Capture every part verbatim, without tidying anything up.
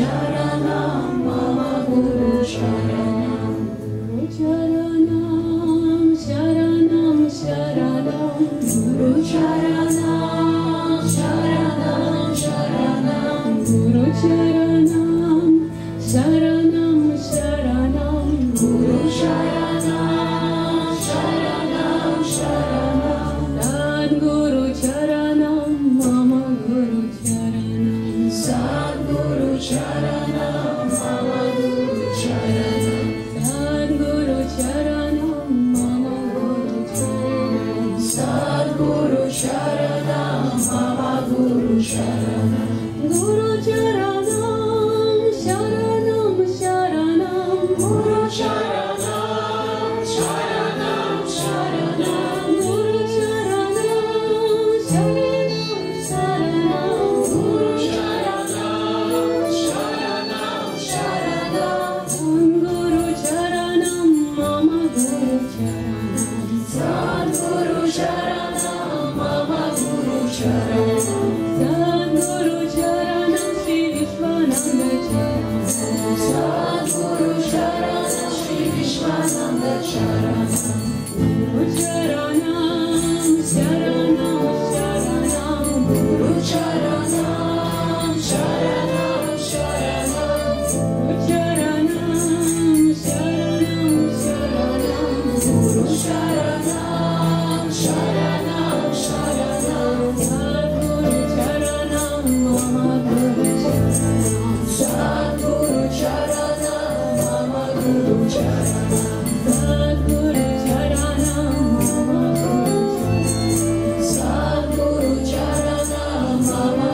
Charanam, Mama Guru Charanam. Guru Charanam, Charanam, Charanam. Guru Charanam, Charanam, Charanam. Guru Charanam, Charanam, Charanam. Guru Charanam, Charanam, Charanam. Sad Guru Charanam, Mama Guru Charanam. Sad Guru Charanam, Mama Guru Charanam. Sadguru Charanam, Mama Guru Charanam. Sadguru Charanam, Mama Guru Charanam. Guru Charanam, Charanam, Charanam. Guru Charanam, Charanam, Charanam. Guru Charanam, Charanam, Charanam. Guru Charanam, Charanam, Charanam. Guru Charanam, Mama Guru Charanam. Sadguru Charanam, Mama Guru Charanam. Sadguru Charanam, Shri Vishwananda Charanam. Sadguru Charanam, Shri Vishwananda Charanam. Guru Charanam, Charanam, Charanam. Guru Charanam, Charanam, Charanam. Guru Charanam, Charanam, Charanam. Guru Charanam, Charanam, Charanam. Sadguru Charanam, Mama Guru Charanam. Sadguru Charanam, Mama Guru Charanam. Sadguru Charanam, Mama Guru Charanam. Sadguru Charanam, Mama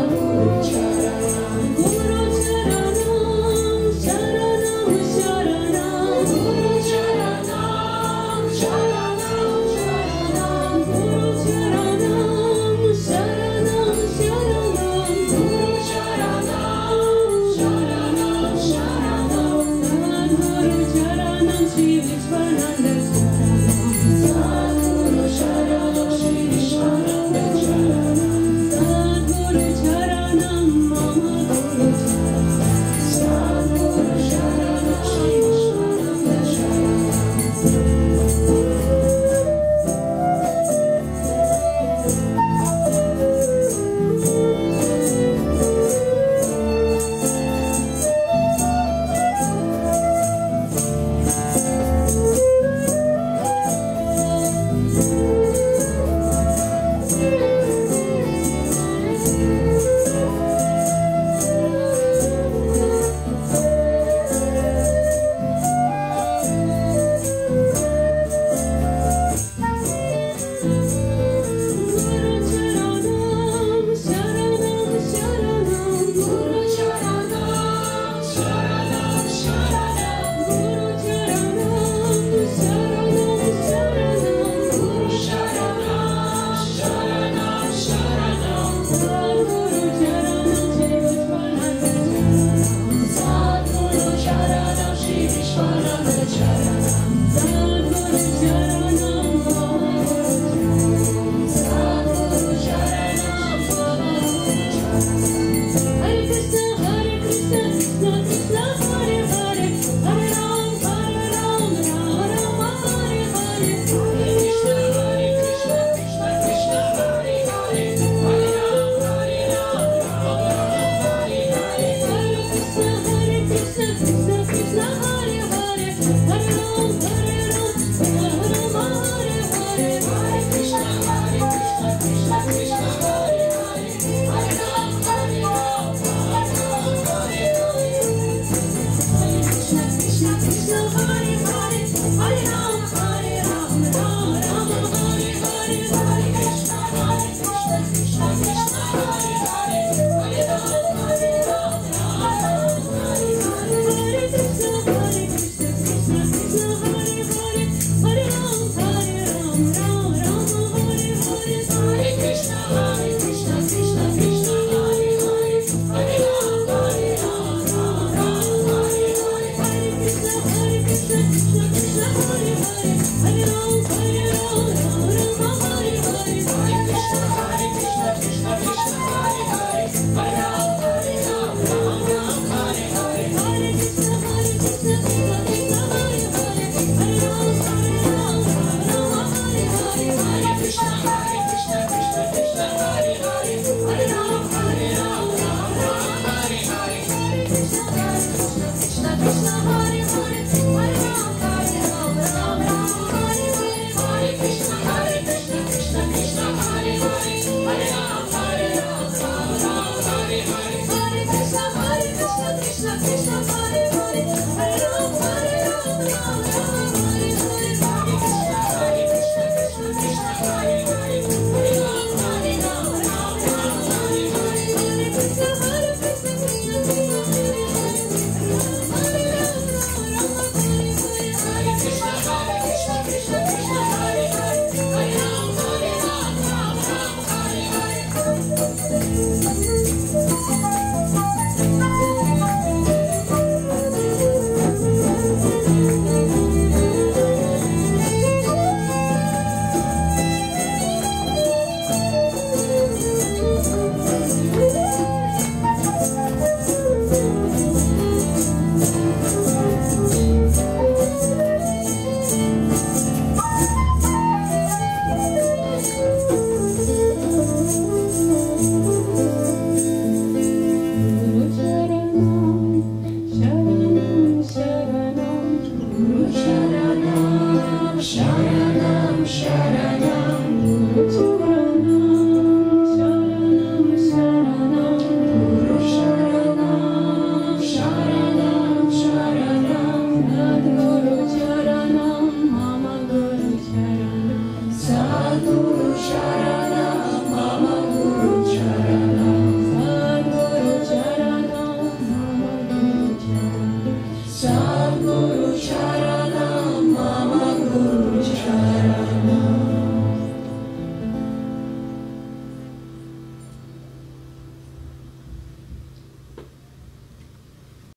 Guru Charanam Sharanam Sharanam.